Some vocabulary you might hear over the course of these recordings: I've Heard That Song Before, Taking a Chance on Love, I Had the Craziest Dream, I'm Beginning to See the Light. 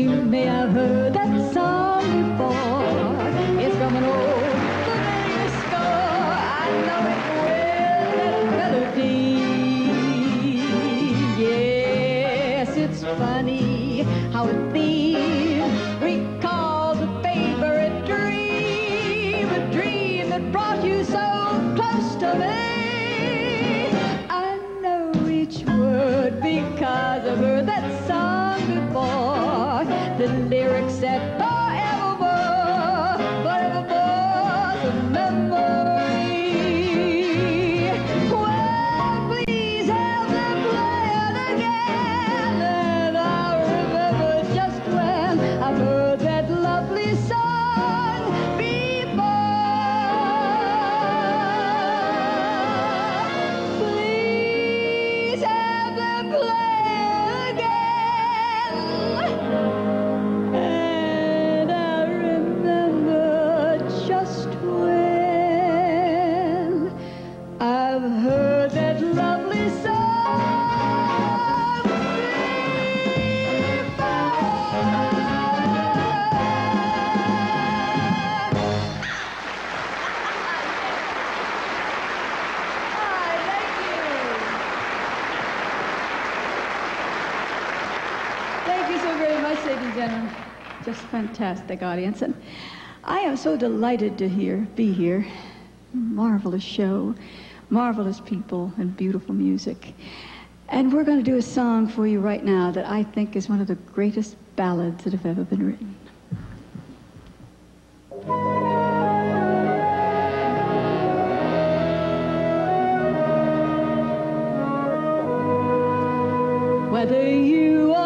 you may have heard that song before. It's from an old familiar score. I know it well, little melody. Yes, it's funny how a theme recalls a favorite dream, a dream that brought you so close to me. I know each word because I've heard that song. The lyrics said forevermore, forevermore's a memory. Well, please have them play it again, and I'll remember just when I've heard that lovely song before. Please have them play it again. Thank you so very much, ladies and gentlemen. Just fantastic audience. And I am so delighted to be here. Marvelous show, marvelous people, and beautiful music. And we're going to do a song for you right now that I think is one of the greatest ballads that have ever been written. Whether you are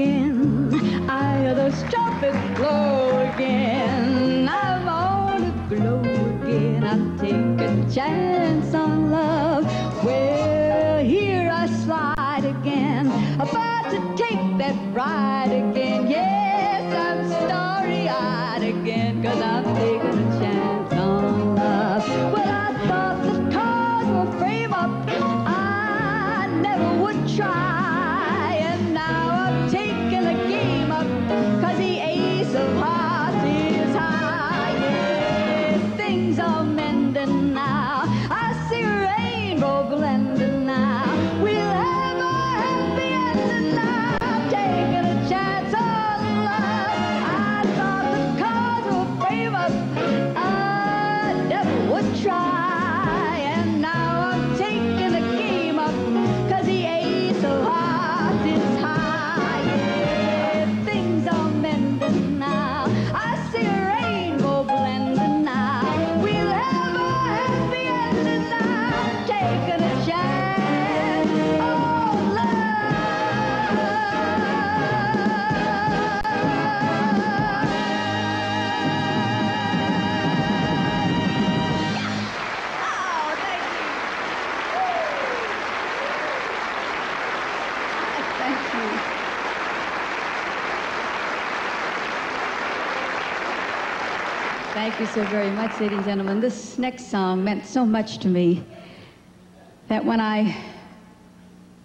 again. I hear those trumpets blow again. I'm on a glow again. I'll take a chance on love. Well, here I slide again, about to take that ride again. Yes, I'm starry-eyed again, 'cause I'm taking a chance on love. Well, I thought the cars were frame up, I never would try. Thank you so very much, ladies and gentlemen. This next song meant so much to me that when I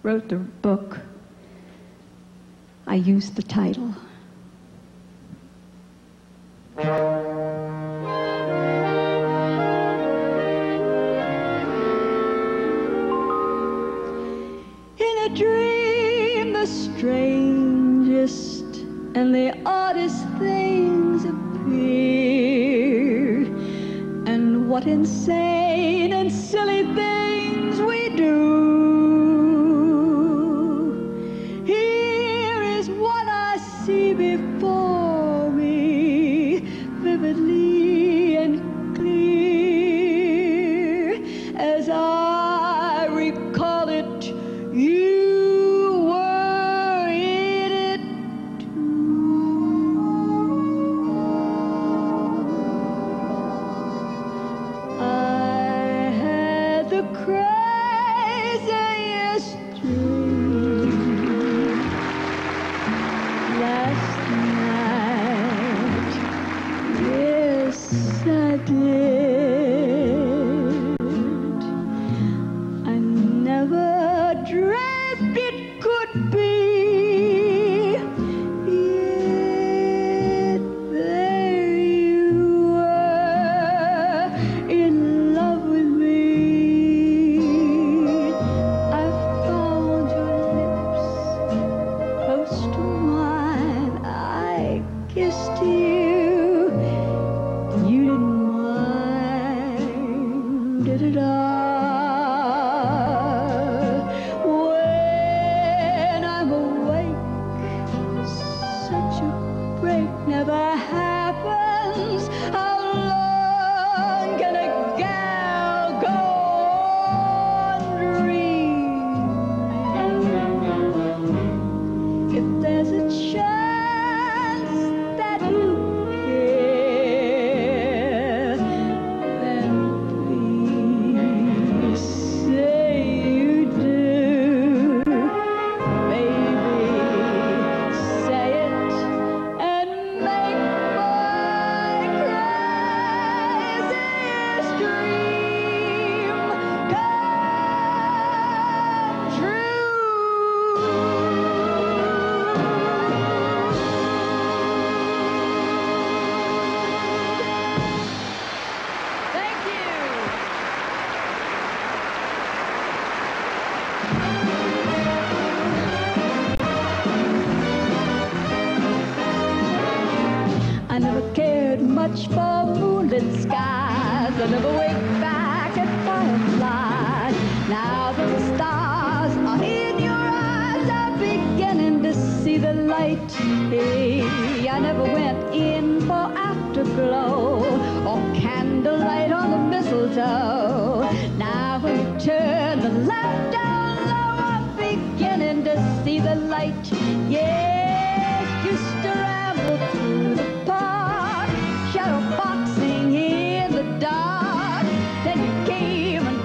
wrote the book, I used the title. In a dream, the strangest and the oddest things appear. What insane and silly things we do. Here is what I see before me, vividly and clear. As I recall it, you were in it craziest dream last night. Yes, I did. I never dreamt it could be. Yet there you were in love with me. Kissed you, you didn't mind it at all. When I'm awake, such a break never happens. How long can a gal go on dreaming? If there's a chance I never cared much for moonlit skies. I never waked back at fireflies. Now that the stars are in your eyes, I'm beginning to see the light. Hey, I never went in for afterglow or candlelight on the mistletoe. Now when you turn the light down low, I'm beginning to see the light. Yeah.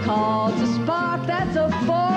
called a spark that's a force.